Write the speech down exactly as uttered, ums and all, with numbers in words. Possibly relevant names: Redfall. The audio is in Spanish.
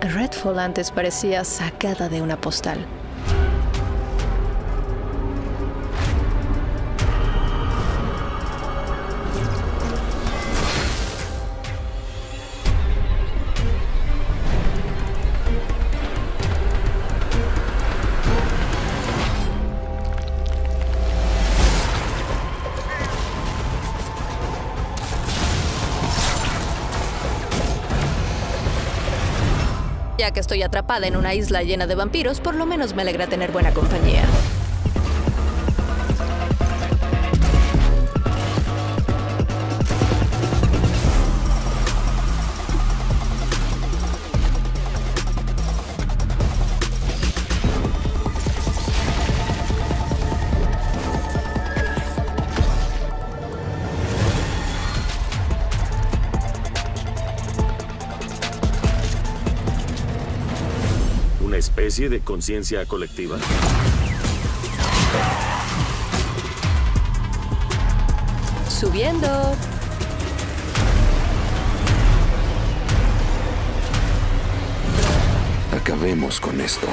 Redfall antes parecía sacada de una postal. Ya que estoy atrapada en una isla llena de vampiros, por lo menos me alegra tener buena compañía. Especie de conciencia colectiva. Subiendo. Acabemos con esto.